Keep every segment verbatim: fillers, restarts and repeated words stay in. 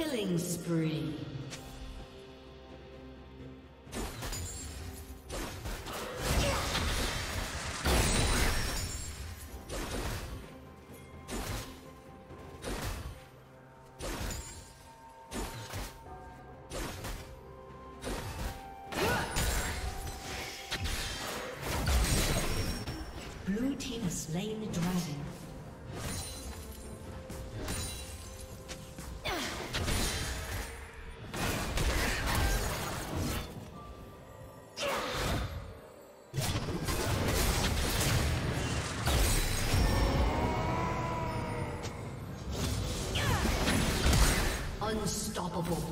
Killing spree. Blue team has slain the dragon. Unstoppable.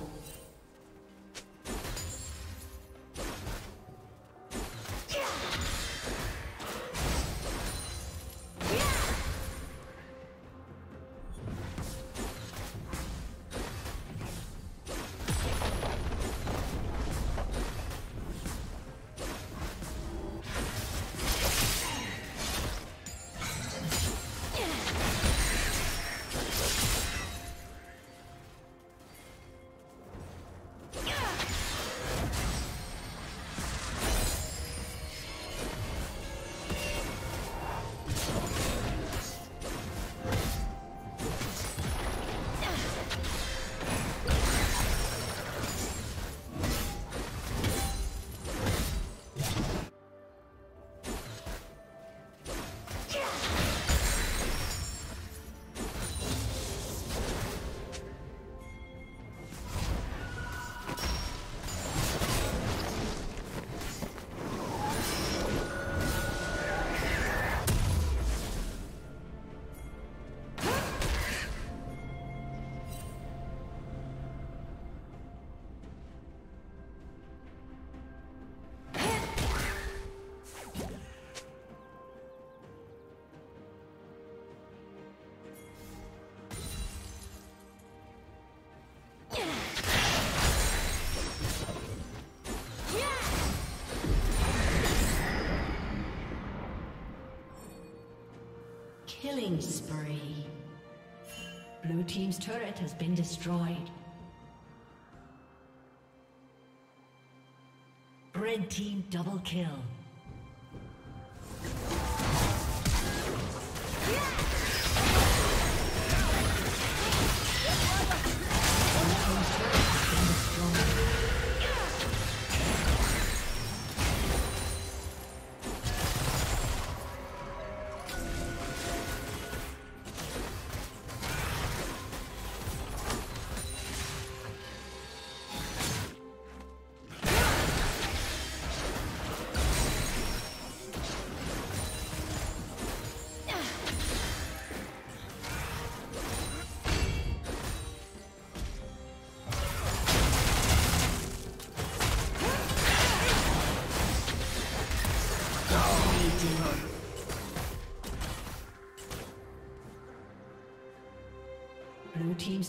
Killing spree. Blue team's turret has been destroyed. Red team double kill. Blue team's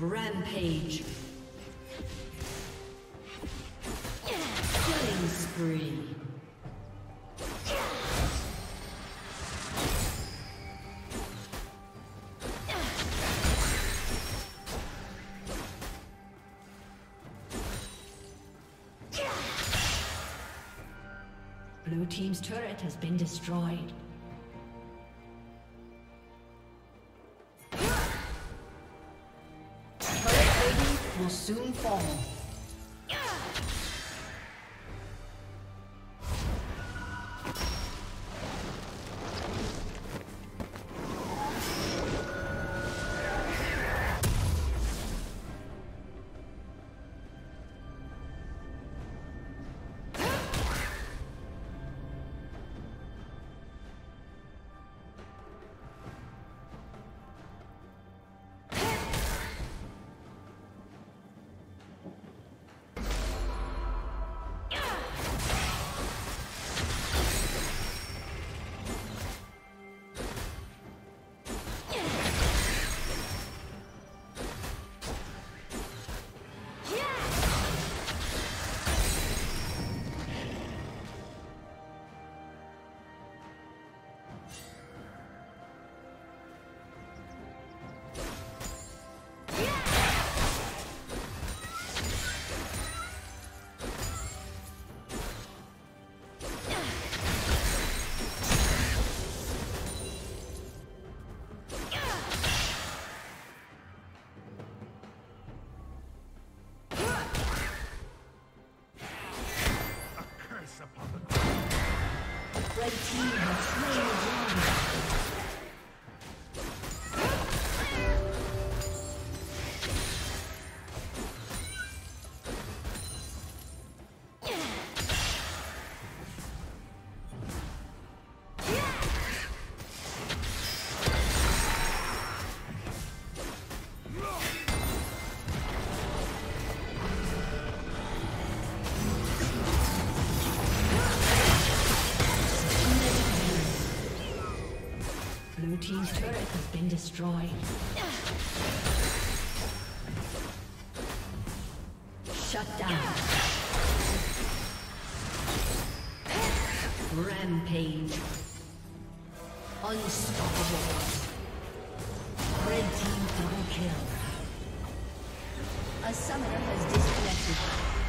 Rampage. Killing spree. Blue team's turret has been destroyed. Will soon fall. Red team has slain the dragon. Team's turret has been destroyed. Shut down. Rampage. Unstoppable. Red team double kill. A summoner has disconnected.